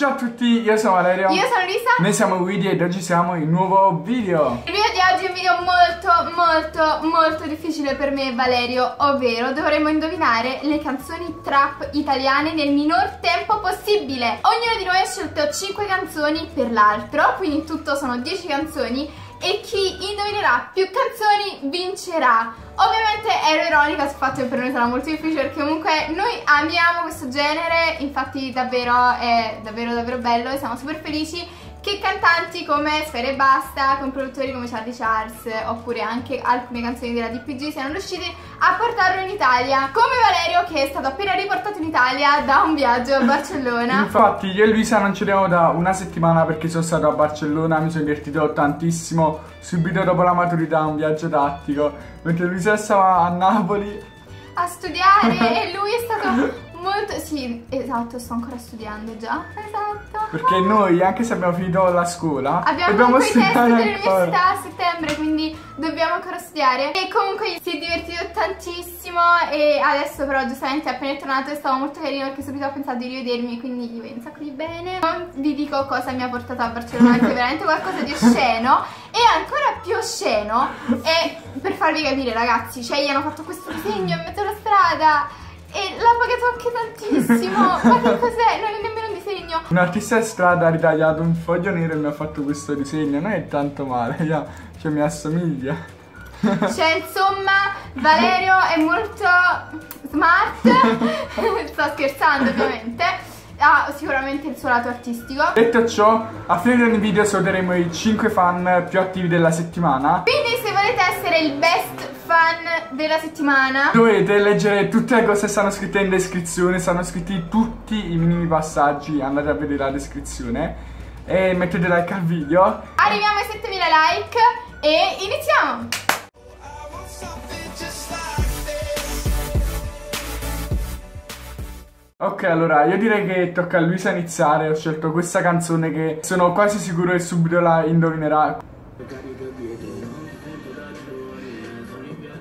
Ciao a tutti, io sono Valerio. Io sono Lisa. Noi siamo Weedy ed oggi siamo in nuovo video. Il video di oggi è un video molto difficile per me e Valerio, ovvero dovremo indovinare le canzoni trap italiane nel minor tempo possibile. Ognuno di noi ha scelto 5 canzoni per l'altro, quindi in tutto sono 10 canzoni e chi indovinerà più canzoni vincerà. Ovviamente ero ironica sul fatto che per noi sarà molto difficile perché comunque noi amiamo questo genere, infatti davvero è davvero bello e siamo super felici che cantanti come Sfera e Basta, con produttori come Charlie Charles oppure anche alcune canzoni della DPG siano riusciti a portarlo in Italia, come Valerio che è stato appena riportato in Italia da un viaggio a Barcellona. Infatti io e Luisa non ci vediamo da una settimana perché sono stato a Barcellona, mi sono divertito tantissimo subito dopo la maturità, un viaggio tattico, mentre Luisa stava a Napoli a studiare e lui è stato... molto, sì, esatto, sto ancora studiando già. Esatto. Perché noi, anche se abbiamo finito la scuola, abbiamo i test dell'università a settembre, quindi dobbiamo ancora studiare. E comunque si è divertito tantissimo e adesso però giustamente appena è tornato è stato molto carino perché subito ho pensato di rivedermi, quindi gli voglio un sacco di bene. Non vi dico cosa mi ha portato a Barcellona, anche veramente qualcosa di osceno. E ancora più osceno, e per farvi capire ragazzi, cioè gli hanno fatto questo disegno in mezzo alla strada e l'ha pagato anche tantissimo. Ma che cos'è? Non è nemmeno un disegno. Un artista di strada ha ritagliato un foglio nero e mi ha fatto questo disegno. Non è tanto male, cioè mi assomiglia. Cioè insomma Valerio è molto smart. Sto scherzando ovviamente. Ha sicuramente il suo lato artistico. Detto ciò, a fine di ogni video saluteremo i 5 fan più attivi della settimana. Quindi se volete essere il best fan della settimana dovete leggere tutte le cose che stanno scritte in descrizione. Stanno scritti tutti i minimi passaggi, andate a vedere la descrizione e mettete like al video. Arriviamo ai 7000 like e iniziamo. Ok, allora io direi che tocca a Luisa iniziare. Ho scelto questa canzone che sono quasi sicuro che subito la indovinerà.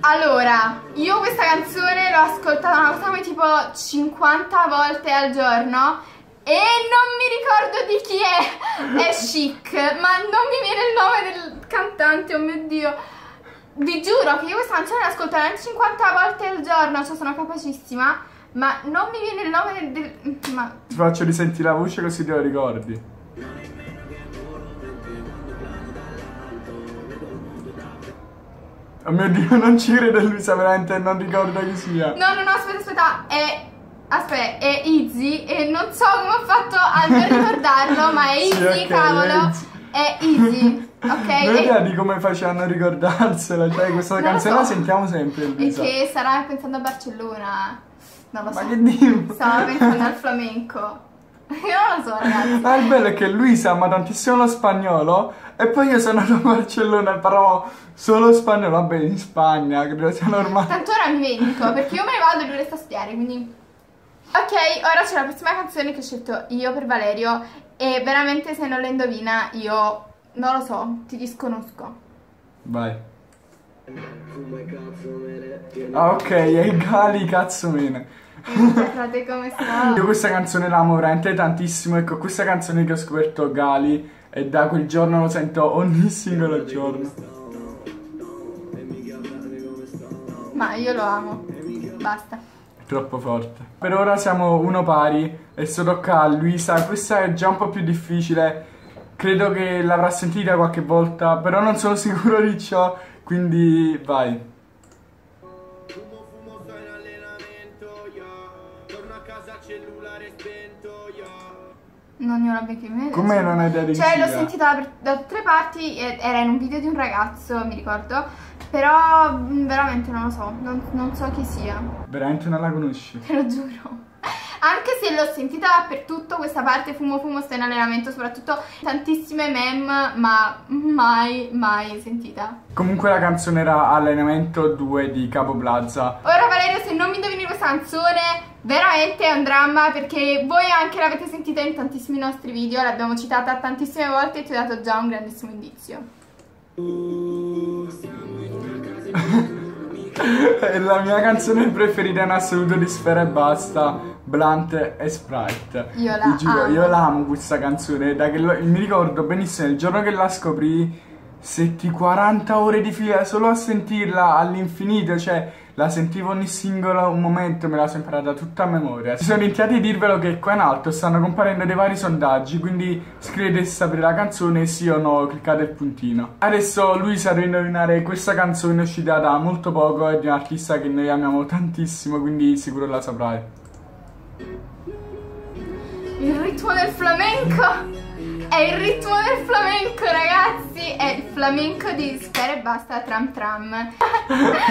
Allora, io questa canzone l'ho ascoltata una cosa come tipo 50 volte al giorno e non mi ricordo di chi è Chic, ma non mi viene il nome del cantante, oh mio Dio. Vi giuro che io questa canzone l'ascolto veramente 50 volte al giorno, cioè sono capacissima, ma non mi viene il nome del... ma... Ti faccio risentire la voce così te lo ricordi. Oh mio Dio, non ci credo, Luisa, veramente non ricordo chi sia. No, aspetta, è Izzy e non so come ho fatto a non ricordarlo, ma è Izzy, sì, okay, cavolo, è Izzy, ok? Non ho idea di come facevano a ricordarsela, cioè questa canzone la sentiamo sempre, Luisa. E che sarà pensando a Barcellona, non lo so. Ma che dico? Stava pensando al flamenco. Io non lo so ragazzi. Ah, il bello è che Luisa ama tantissimo lo spagnolo e poi io sono andato a Barcellona però solo spagnolo, vabbè in Spagna, credo sia normale. Tanto ora mi vendico perché io me ne vado e lui resta a studiare, quindi... Ok, ora c'è la prossima canzone che ho scelto io per Valerio e veramente se non la indovina io non lo so, ti disconosco. Vai. Ah ok, è Gali cazzomene. Guardate come sta. Io questa canzone l'amo veramente tantissimo. Ecco, questa canzone che ho scoperto Gali e da quel giorno lo sento ogni singolo giorno. Ma io lo amo. Basta. È troppo forte. Per ora siamo uno pari e sto tocca a Luisa. Questa è già un po' più difficile. Credo che l'avrà sentita qualche volta, però non sono sicuro di ciò. Quindi vai. Non ne ho la benché idea. Come non hai idea di chi sia? Cioè l'ho sentita da tutte le parti, era in un video di un ragazzo, mi ricordo. Però veramente non lo so, non so chi sia. Veramente non la conosci? Te lo giuro. Anche se l'ho sentita dappertutto, questa parte fumo sta in allenamento, soprattutto tantissime meme, ma mai sentita. Comunque la canzone era Allenamento 2 di Capo Plaza. Ora Valerio, se non mi indovini questa canzone veramente è un dramma perché voi anche l'avete sentita in tantissimi nostri video, l'abbiamo citata tantissime volte e ti ho dato già un grandissimo indizio. È la mia canzone preferita in assoluto di Sfera e Basta, Blunt e Sprite. Io la giuro, amo. Io l'amo questa canzone, da che mi ricordo benissimo il giorno che la scoprì, setti 40 ore di fila solo a sentirla all'infinito, cioè la sentivo ogni singolo momento, me la sono imparata tutta a memoria. Si sono iniziati a dirvelo che qua in alto stanno comparendo dei vari sondaggi, quindi scrivete se sapete la canzone, sì o no, cliccate il puntino. Adesso lui sa indovinare questa canzone uscita da molto poco, è di un artista che noi amiamo tantissimo, quindi sicuro la saprai. Il ritmo del flamenco! È il ritmo del flamenco, ragazzi! È il flamenco di Sfera e Basta, Tram Tram. Ragazzi,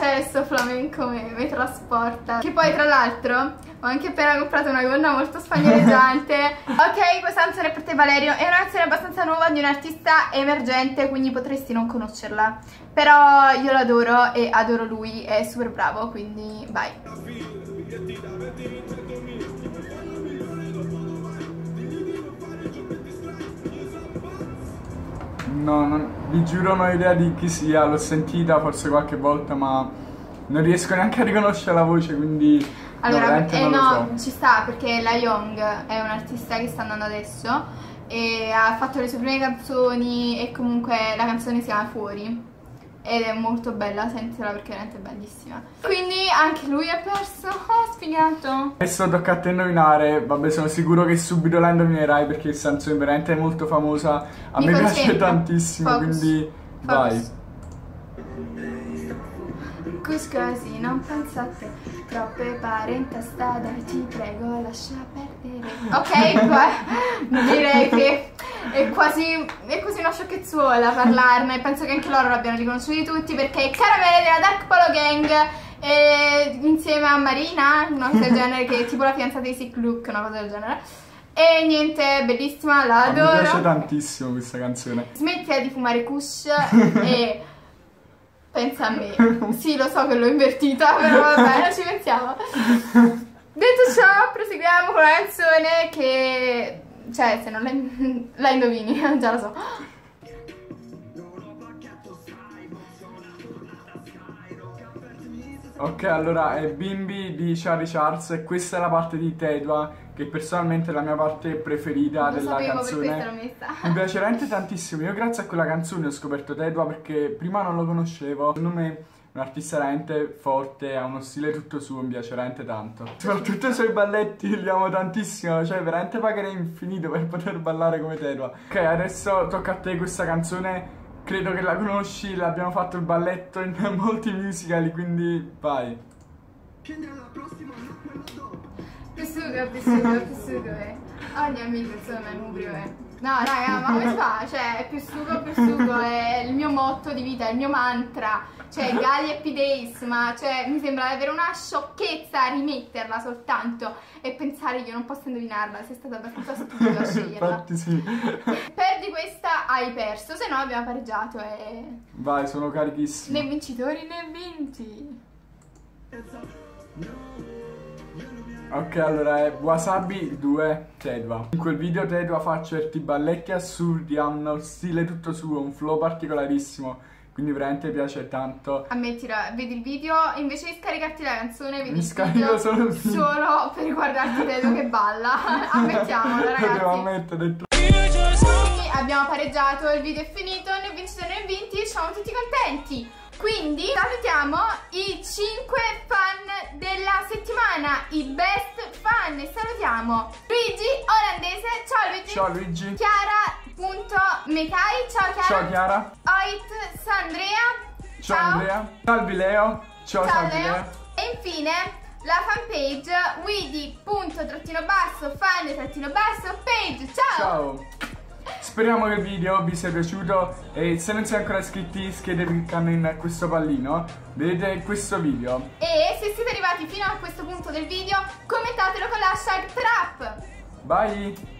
cioè, sto flamenco mi trasporta. Che poi, tra l'altro, ho anche appena comprato una gonna molto spagnoleggiante. Ok, questa canzone è per te, Valerio. È una canzone abbastanza nuova di un artista emergente, quindi potresti non conoscerla. Però io l'adoro e adoro lui, è super bravo, quindi bye. No, non, vi giuro non ho idea di chi sia, l'ho sentita forse qualche volta ma non riesco neanche a riconoscere la voce, quindi allora, no, no, ci sta perché La Young è un artista che sta andando adesso e ha fatto le sue prime canzoni e comunque la canzone si chiama Fuori ed è molto bella, sentitela perché veramente è bellissima. Quindi anche lui ha perso, oh sfigato. Adesso tocca a te indovinare, vabbè sono sicuro che subito la indovinerai perché il canzone veramente è molto famosa, a me piace tantissimo, focus. Quindi focus. Vai. Così non pensate, troppe pare in tastada, ti prego lascia perdere. Ok, qua direi che... È quasi una sciocchezzuola parlarne, penso che anche loro l'abbiano riconosciuti tutti perché Caramelle della Dark Polo Gang insieme a Marina, una cosa del genere, che è tipo la fidanzata di Sick Luke, una cosa del genere. E niente, bellissima, la adoro. Mi piace tantissimo questa canzone. Smettila di fumare kush e pensa a me. Sì, lo so che l'ho invertita, però vabbè, non ci pensiamo. Detto ciò, proseguiamo con la canzone che... Cioè, se non la indovini, già lo so. Ok, allora è Bimbi di Charlie Charles e questa è la parte di Tedua che personalmente è la mia parte preferita della canzone. Mi piace veramente tantissimo. Io grazie a quella canzone ho scoperto Tedua perché prima non lo conoscevo. Secondo me un artista veramente forte, ha uno stile tutto suo, mi piace veramente tanto. Soprattutto i suoi balletti li amo tantissimo, cioè veramente pagherei infinito per poter ballare come Tedua. Ok, adesso tocca a te questa canzone, credo che la conosci, l'abbiamo fatto il balletto in molti musical, quindi vai. Ogni amico insomma è nubrio, No raga, ma come si fa? Cioè, più sugo è il mio motto di vita, è il mio mantra. Cioè, Gali Happy Days, ma cioè, mi sembra davvero una sciocchezza rimetterla soltanto e pensare che io non posso indovinarla, sei stata abbastanza stupido a sceglierla. Infatti sì. Perdi questa, hai perso, se no abbiamo pareggiato e... Vai, sono carichissimo. Né vincitori né vinti. Ok, allora è Wasabi 2 Tedua. In quel video Tedua fa certi balletti assurdi, ha uno stile tutto suo, un flow particolarissimo, quindi veramente piace tanto. Ammettila, vedi il video, invece di scaricarti la canzone vedi il video solo per guardarti Tedua che balla. Ammettiamolo ragazzi. Abbiamo pareggiato, il video è finito, noi vincitori e vinti, siamo tutti contenti. Quindi salutiamo i 5 fan della settimana, i best fan. Salutiamo Luigi Olandese, ciao Luigi. Ciao Luigi. Chiara.mekai, ciao Chiara. Ciao Chiara. Oit Sandrea. Ciao, ciao Andrea. Salvi Leo. Ciao, ciao Leo. Leo. E infine la fanpage Weedy._fan_page. Ciao. Ciao. Speriamo che il video vi sia piaciuto e se non siete ancora iscritti iscrivetevi cliccando in questo pallino, vedete questo video. E se siete arrivati fino a questo punto del video, commentatelo con l'hashtag trap. Bye!